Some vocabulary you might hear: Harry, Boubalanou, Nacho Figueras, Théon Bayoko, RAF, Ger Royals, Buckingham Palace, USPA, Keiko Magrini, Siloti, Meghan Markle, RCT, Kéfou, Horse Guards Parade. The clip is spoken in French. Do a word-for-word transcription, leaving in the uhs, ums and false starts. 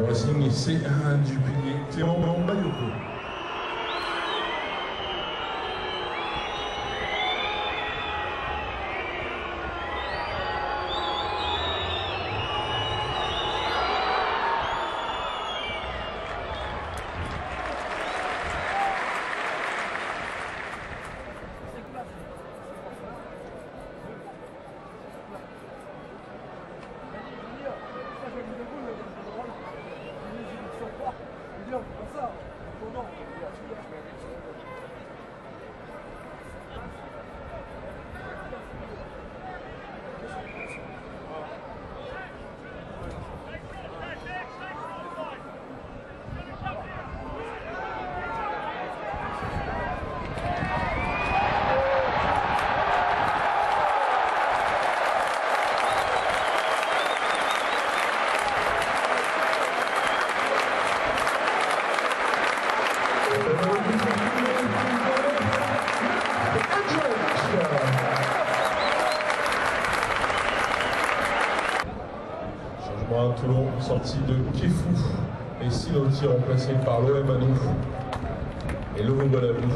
Consigne C un du pilier Théon Bayoko. Changement à Toulon, sortie de Kéfou et Siloti remplacé par l'O M Anou et le Boubalanou.